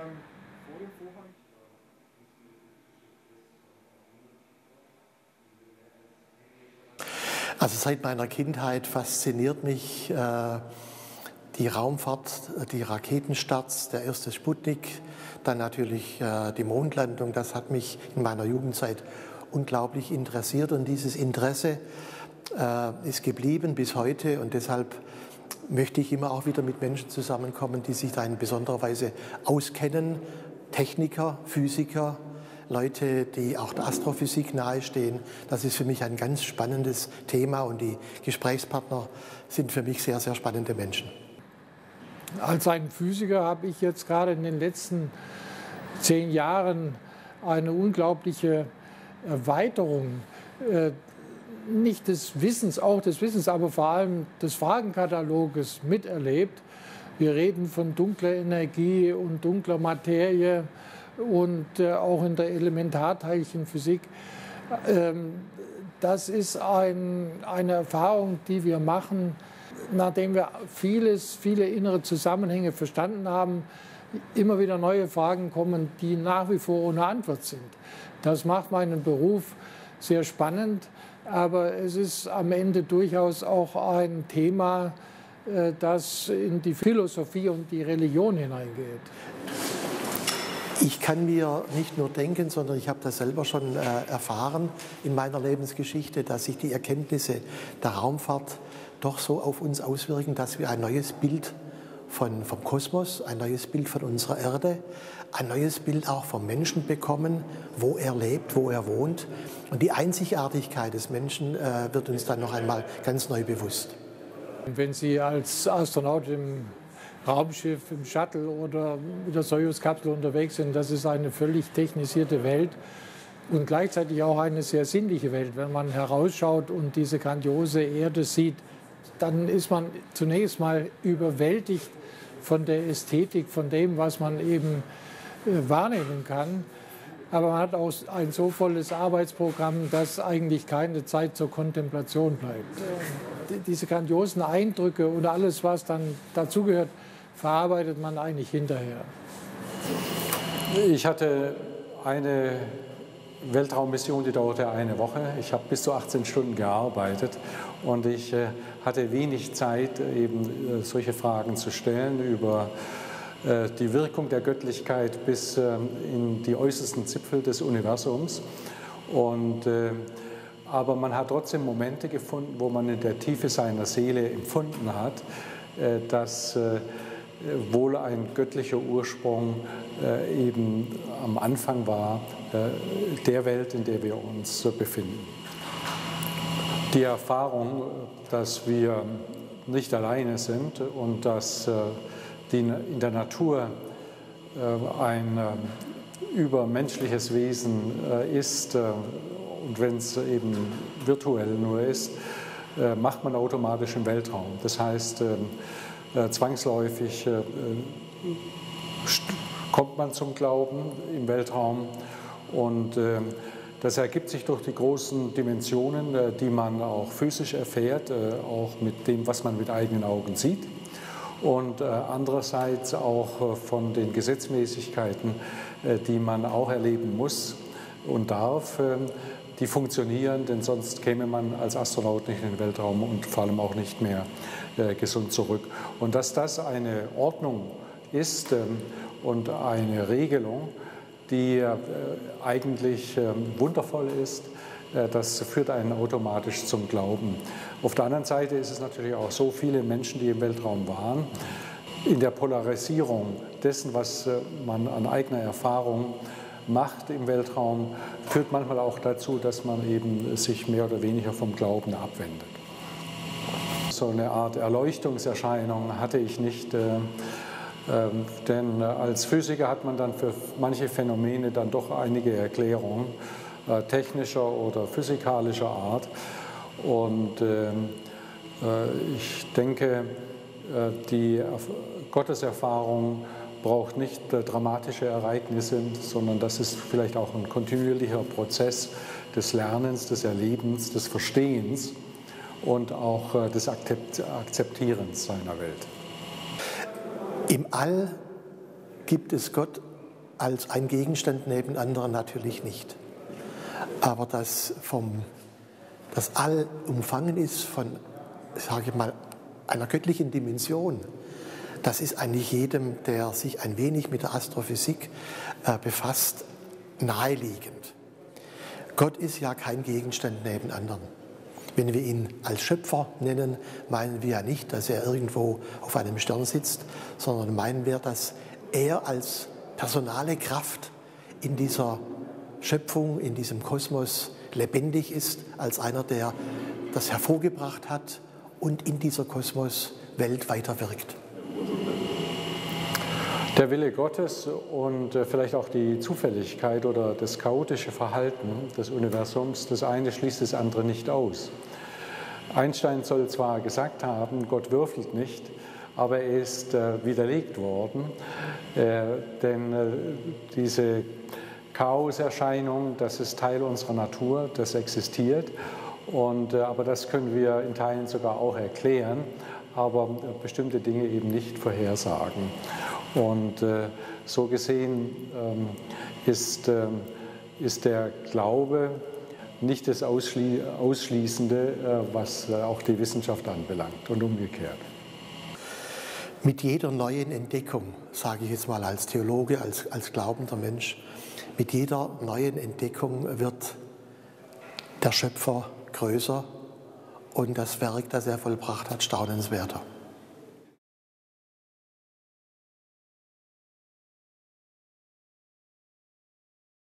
vor dem Vorhang. Also seit meiner Kindheit fasziniert mich die Raumfahrt, die Raketenstarts, der erste Sputnik, dann natürlich die Mondlandung. Das hat mich in meiner Jugendzeit unglaublich interessiert und dieses Interesse ist geblieben bis heute und deshalb möchte ich immer auch wieder mit Menschen zusammenkommen, die sich da in besonderer Weise auskennen, Techniker, Physiker, Leute, die auch der Astrophysik nahestehen. Das ist für mich ein ganz spannendes Thema und die Gesprächspartner sind für mich sehr, sehr spannende Menschen. Als ein Physiker habe ich jetzt gerade in den letzten 10 Jahren eine unglaubliche Erweiterung nicht des Wissens, auch des Wissens, aber vor allem des Fragenkataloges miterlebt. Wir reden von dunkler Energie und dunkler Materie. Und auch in der Elementarteilchenphysik. Das ist eine Erfahrung, die wir machen, nachdem wir viele innere Zusammenhänge verstanden haben, immer wieder neue Fragen kommen, die nach wie vor ohne Antwort sind. Das macht meinen Beruf sehr spannend, aber es ist am Ende durchaus auch ein Thema, das in die Philosophie und die Religion hineingeht. Ich kann mir nicht nur denken, sondern ich habe das selber schon erfahren in meiner Lebensgeschichte, dass sich die Erkenntnisse der Raumfahrt doch so auf uns auswirken, dass wir ein neues Bild vom Kosmos, ein neues Bild von unserer Erde, ein neues Bild auch vom Menschen bekommen, wo er lebt, wo er wohnt. Und die Einzigartigkeit des Menschen wird uns dann noch einmal ganz neu bewusst. Wenn Sie als Astronaut im Raumschiff, im Shuttle oder mit der Soyuz-Kapsel unterwegs sind, das ist eine völlig technisierte Welt und gleichzeitig auch eine sehr sinnliche Welt. Wenn man herausschaut und diese grandiose Erde sieht, dann ist man zunächst mal überwältigt von der Ästhetik, von dem, was man eben wahrnehmen kann. Aber man hat auch ein so volles Arbeitsprogramm, dass eigentlich keine Zeit zur Kontemplation bleibt. Diese grandiosen Eindrücke und alles, was dann dazugehört, verarbeitet man eigentlich hinterher. Ich hatte eine Weltraummission, die dauerte eine Woche. Ich habe bis zu 18 Stunden gearbeitet und ich hatte wenig Zeit, eben solche Fragen zu stellen über die Wirkung der Göttlichkeit bis in die äußersten Zipfel des Universums. Aber man hat trotzdem Momente gefunden, wo man in der Tiefe seiner Seele empfunden hat, dass wohl ein göttlicher Ursprung eben am Anfang war der Welt, in der wir uns befinden. Die Erfahrung, dass wir nicht alleine sind und dass die in der Natur ein übermenschliches Wesen ist, und wenn es eben virtuell nur ist, macht man automatisch im Weltraum. Das heißt, zwangsläufig kommt man zum Glauben im Weltraum und das ergibt sich durch die großen Dimensionen, die man auch physisch erfährt, auch mit dem, was man mit eigenen Augen sieht. Und andererseits auch von den Gesetzmäßigkeiten, die man auch erleben muss und darf, die funktionieren, denn sonst käme man als Astronaut nicht in den Weltraum und vor allem auch nicht mehr gesund zurück. Und dass das eine Ordnung ist und eine Regelung, die eigentlich wundervoll ist, das führt einen automatisch zum Glauben. Auf der anderen Seite ist es natürlich auch so, viele Menschen, die im Weltraum waren, in der Polarisierung dessen, was man an eigener Erfahrung macht im Weltraum, führt manchmal auch dazu, dass man eben sich mehr oder weniger vom Glauben abwendet. So eine Art Erleuchtungserscheinung hatte ich nicht, denn als Physiker hat man dann für manche Phänomene dann doch einige Erklärungen technischer oder physikalischer Art. Und ich denke, die Gotteserfahrung braucht nicht dramatische Ereignisse, sondern das ist vielleicht auch ein kontinuierlicher Prozess des Lernens, des Erlebens, des Verstehens und auch des Akzeptierens seiner Welt. Im All gibt es Gott als ein Gegenstand neben anderen natürlich nicht. Aber dass das All umfangen ist von, sage ich mal, einer göttlichen Dimension, das ist eigentlich jedem, der sich ein wenig mit der Astrophysik befasst, naheliegend. Gott ist ja kein Gegenstand neben anderen. Wenn wir ihn als Schöpfer nennen, meinen wir ja nicht, dass er irgendwo auf einem Stern sitzt, sondern meinen wir, dass er als personale Kraft in dieser Schöpfung, in diesem Kosmos lebendig ist, als einer, der das hervorgebracht hat und in dieser Kosmoswelt weiterwirkt. Der Wille Gottes und vielleicht auch die Zufälligkeit oder das chaotische Verhalten des Universums, das eine schließt das andere nicht aus. Einstein soll zwar gesagt haben, Gott würfelt nicht, aber er ist widerlegt worden, denn diese Chaoserscheinung, das ist Teil unserer Natur, das existiert, und, aber das können wir in Teilen sogar auch erklären, aber bestimmte Dinge eben nicht vorhersagen. Und so gesehen ist der Glaube nicht das Ausschließende, was auch die Wissenschaft anbelangt und umgekehrt. Mit jeder neuen Entdeckung, sage ich jetzt mal als Theologe, als glaubender Mensch, mit jeder neuen Entdeckung wird der Schöpfer größer und das Werk, das er vollbracht hat, staunenswerter.